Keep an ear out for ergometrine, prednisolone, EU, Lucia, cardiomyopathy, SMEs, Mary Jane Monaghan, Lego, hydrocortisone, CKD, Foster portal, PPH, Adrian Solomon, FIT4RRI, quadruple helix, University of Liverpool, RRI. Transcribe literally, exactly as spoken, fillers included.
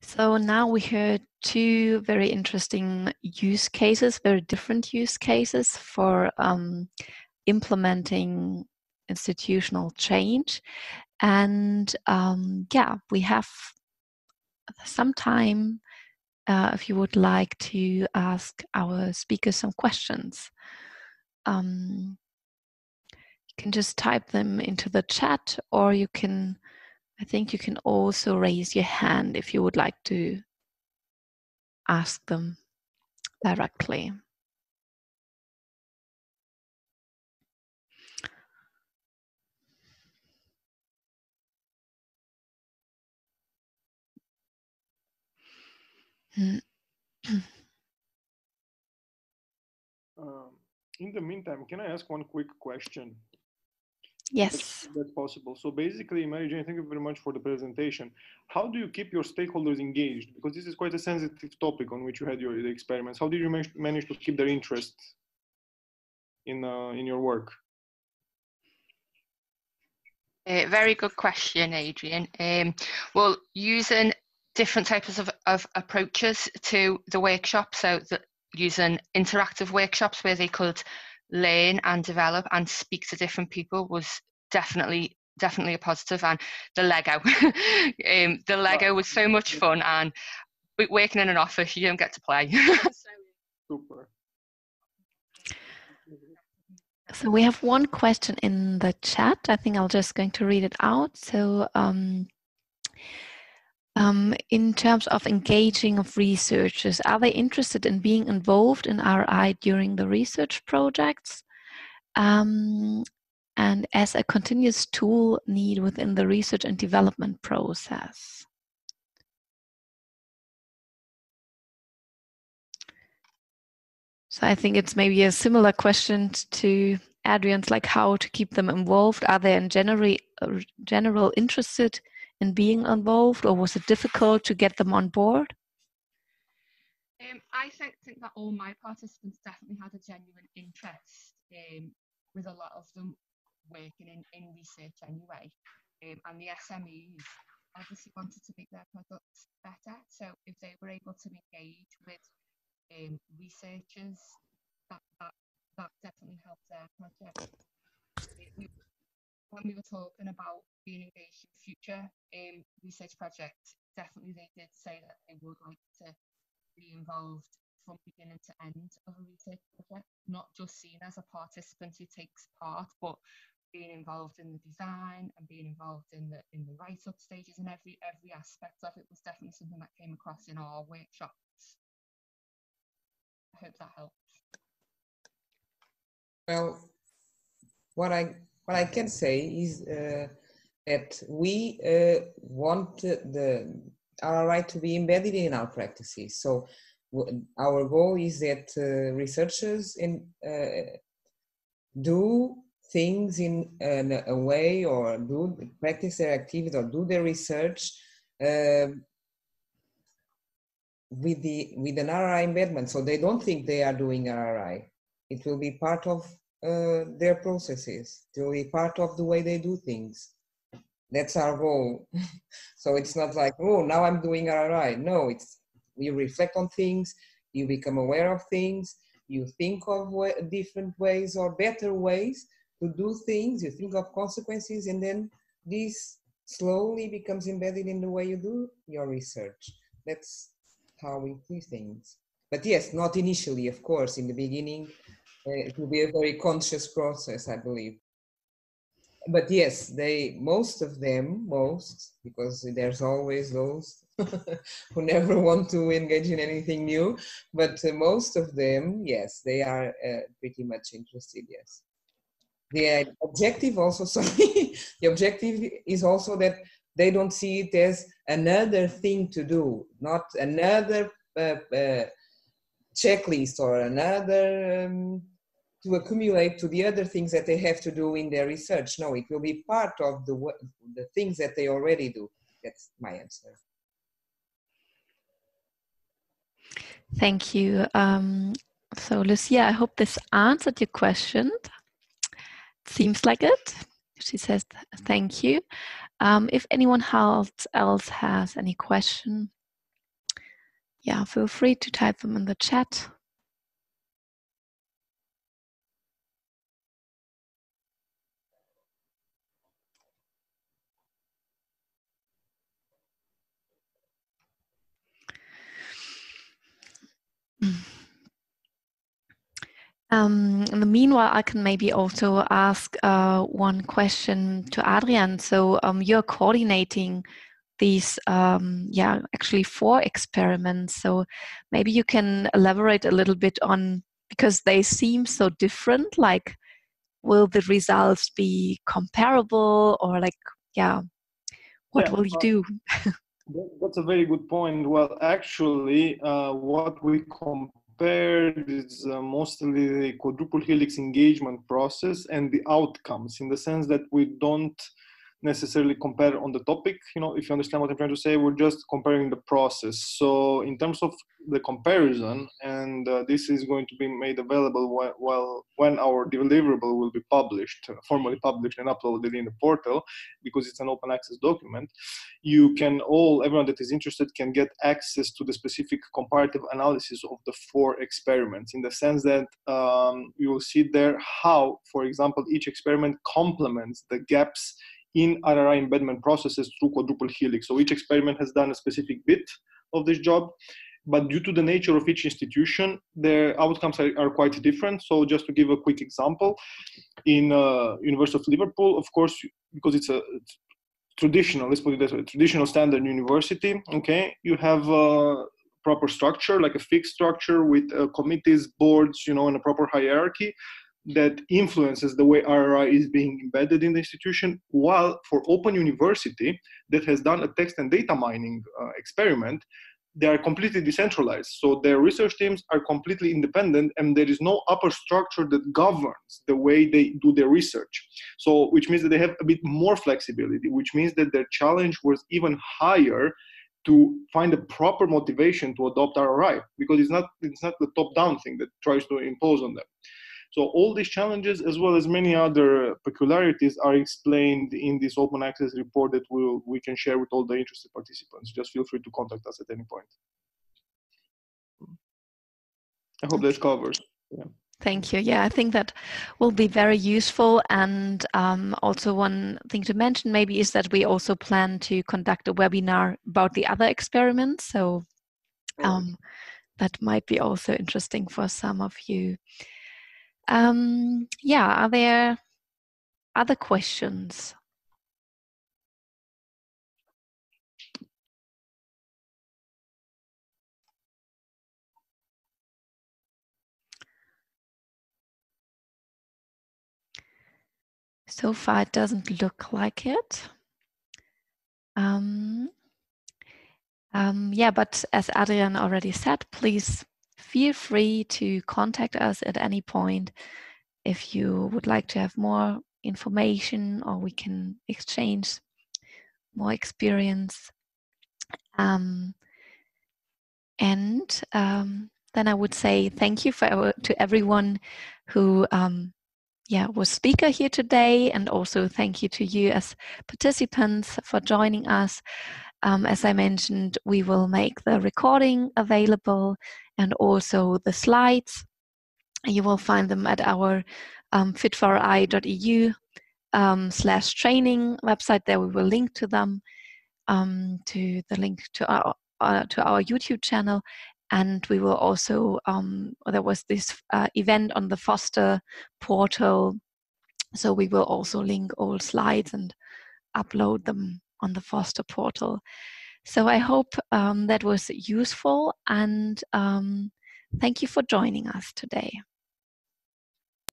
So now we heard two very interesting use cases, very different use cases for um, implementing institutional change. And um, yeah, we have some time uh, if you would like to ask our speakers some questions. Um, you can just type them into the chat, or you can, I think you can also raise your hand if you would like to ask them directly. um, in the meantime, can I ask one quick question? Yes. That's, that's possible. So basically, Mary Jane, thank you very much for the presentation. How do you keep your stakeholders engaged? Because this is quite a sensitive topic on which you had your the experiments. How did you manage, manage to keep their interest in, uh, in your work? Uh, very good question, Adrian. Um, well, using different types of, of approaches to the workshop. So the, using interactive workshops where they could learn and develop and speak to different people was definitely definitely a positive, and the Lego um, the Lego was so much fun, and working in an office you don't get to play. Super. So we have one question in the chat. I think I'm just going to read it out. So um, Um, in terms of engaging of researchers, are they interested in being involved in R I during the research projects? Um, and as a continuous tool need within the research and development process? So I think it's maybe a similar question to Adrian's, like how to keep them involved. Are they in general, general interested in being involved, or was it difficult to get them on board? Um, I think, think that all my participants definitely had a genuine interest, um, with a lot of them working in, in research anyway. Um, and the S M Es obviously wanted to make their products better. So if they were able to engage with um, researchers, that, that, that definitely helped their project. It, when we were talking about being engaged in future um, research projects, definitely they did say that they would like to be involved from beginning to end of a research project, not just seen as a participant who takes part, but being involved in the design and being involved in the in the write-up stages, and every every aspect of it was definitely something that came across in our workshops. I hope that helps. Well, what I what I can say is uh, that we uh, want the R R I to be embedded in our practices. So our goal is that uh, researchers in, uh, do things in an, a way, or do practice their activity or do their research uh, with the with an R R I embedment. So they don't think they are doing R R I. It will be part of Uh, their processes. It will be part of the way they do things. That's our goal. So it's not like, oh, now I'm doing R R I. No, it's you reflect on things, you become aware of things, you think of way, different ways or better ways to do things, you think of consequences, and then this slowly becomes embedded in the way you do your research. That's how we do things. But yes, not initially, of course, in the beginning, Uh, it will be a very conscious process, I believe. But yes, they, most of them, most, because there's always those who never want to engage in anything new, but uh, most of them, yes, they are uh, pretty much interested, yes. The objective also, sorry, the objective is also that they don't see it as another thing to do, not another uh, uh, checklist or another um, to accumulate to the other things that they have to do in their research. No, it will be part of the the things that they already do. That's my answer. Thank you. Um, so Lucia, I hope this answered your question. Seems like it. She says thank you. Um, if anyone else has any question, yeah, feel free to type them in the chat. Um, in the meanwhile, I can maybe also ask uh, one question to Adrian. So um, you're coordinating these, um, yeah, actually four experiments. So maybe you can elaborate a little bit on, because they seem so different, like will the results be comparable or like, yeah, what yeah, will you do? That's a very good point. Well, actually, uh, what we compare is uh, mostly the quadruple helix engagement process and the outcomes, in the sense that we don't necessarily compare on the topic, you know, if you understand what I'm trying to say, we're just comparing the process. So in terms of the comparison, and uh, this is going to be made available while, while, when our deliverable will be published, formally published and uploaded in the portal, because it's an open access document, you can all, everyone that is interested can get access to the specific comparative analysis of the four experiments, in the sense that um, you will see there how, for example, each experiment complements the gaps in R R I embedment processes through quadruple helix. So each experiment has done a specific bit of this job, but due to the nature of each institution, their outcomes are, are quite different. So just to give a quick example, in uh, University of Liverpool, of course, because it's a traditional, let's put it this way, traditional standard university, okay, you have a proper structure, like a fixed structure with uh, committees, boards, you know, and a proper hierarchy that influences the way R R I is being embedded in the institution, while for Open University that has done a text and data mining uh, experiment, they are completely decentralized. So their research teams are completely independent and there is no upper structure that governs the way they do their research. So which means that they have a bit more flexibility, which means that their challenge was even higher to find a proper motivation to adopt R R I, because it's not, it's not the top-down thing that tries to impose on them. So all these challenges, as well as many other peculiarities, are explained in this open access report that we'll, we can share with all the interested participants. Just feel free to contact us at any point. I hope that covers. Yeah. Thank you. Yeah, I think that will be very useful. And um, also one thing to mention maybe is that we also plan to conduct a webinar about the other experiments. So um, that might be also interesting for some of you. Um, yeah, are there other questions? So far, it doesn't look like it. Um, um, yeah, but as Adrian already said, please feel free to contact us at any point if you would like to have more information or we can exchange more experience. Um, and um, then I would say thank you for our, to everyone who um, yeah, was speaker here today, and also thank you to you as participants for joining us. Um, as I mentioned, we will make the recording available and also the slides. You will find them at our um, fit for R R I dot E U um, slash training website. There we will link to them, um, to the link to our, uh, to our YouTube channel. And we will also, um, there was this uh, event on the Foster portal. So we will also link all slides and upload them on the Foster portal. So I hope um, that was useful, and um, thank you for joining us today.